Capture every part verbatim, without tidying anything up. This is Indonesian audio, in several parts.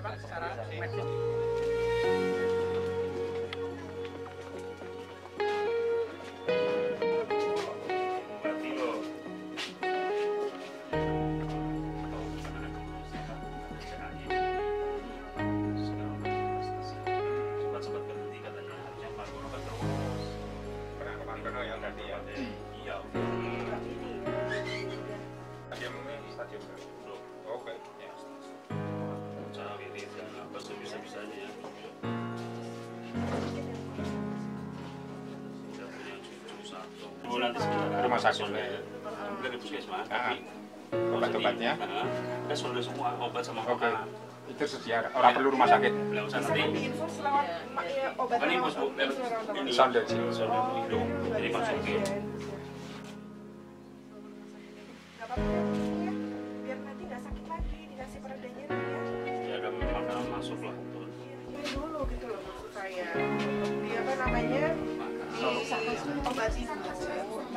memang secara medis. Rumah sakit dari puskesmas, tapi obat-obatnya kita sudah semua obat sama makanan. Itu sedia, orang perlu rumah sakit. Belum usah nanti. Ini bos bu, ini sonde sih, sonde hidung, jadi konsumsi. Biar nanti nggak sakit lagi, dikasih peredanya nanti. Ya ada makanan masuk lah. Ini dulu gitu loh maksud saya. Dia apa namanya? Obati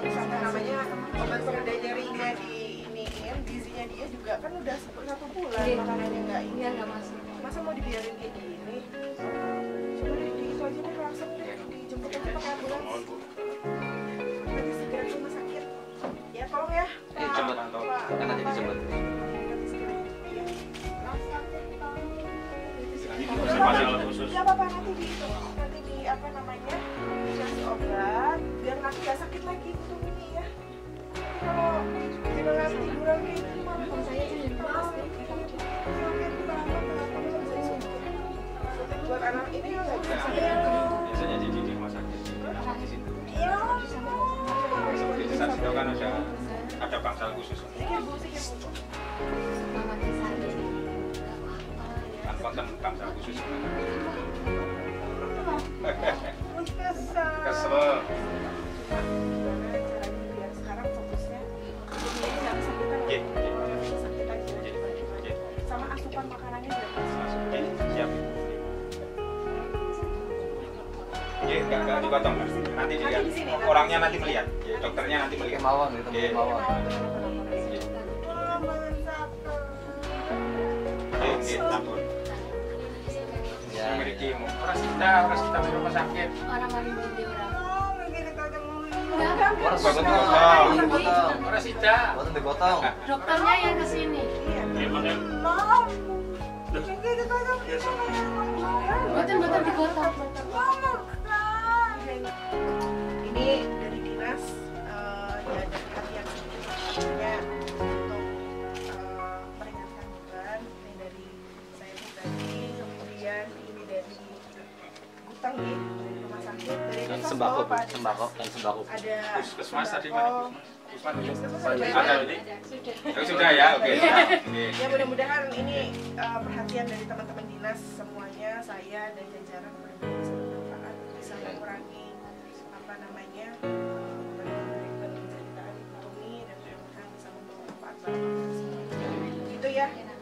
tersangka namanya obat pereda nyerinya diiniin, gizinya dia juga kan udah satu bulan makanannya nggak ini nggak masuk, masa mau dibiarin kayak gini? Cuma di itu aja deh langsung deh dijemput aja pakai ambulans. Nanti segera ke rumah sakit. Ya tolong ya. Dijemput, nanti dijemput. Tidak apa-apa nanti di itu nanti di apa namanya? Obat biar nanti gak sakit lagi untungnya ya. Kalau jangan tiduran kayak gini malah saya jadi malas nih. Buat anak ini nggak bisa ya. Biasanya jadi di rumah sakit di situ. Iya. Seperti di sana kan ada ada bangsal khusus. Iya bu, iya bu. Mama di sana nggak apa-apa. Bangsal bangsal khusus. Kesel. Kesel. Gimana caranya biar sekarang fokusnya ini nggak kesakitan lagi, nggak sakit lagi, sama asupan makanannya juga. Siap. Oke, nggak dipotong mas. Nanti dilihat. Orangnya nanti melihat. Dokternya nanti melihat. Mawang gitu, mawang. Oke, tampun. Memiliki orang kita orang kita di rumah sakit orang memiliki orang orang potong orang kita potong dipotong dokternya yang kesini mam betul betul dipotong ini dari dinas ya dari pihak ya untuk meringankan beban ini dari saya pribadi kemudian dari rumah sakit, dari dan sembako, sembako, dan sembako. Ada puskesmas tadi mana? Puskesmas ada ini? Sudah, sudah ya, oke. Okay. Ya, okay. Ya mudah-mudahan ini uh, perhatian dari teman-teman dinas semuanya, saya dan jajaran bermanfaat bermanfaat bisa mengurangi apa namanya penderitaan ekonomi dan mudah-mudahan bisa membawa manfaat. Gitu ya.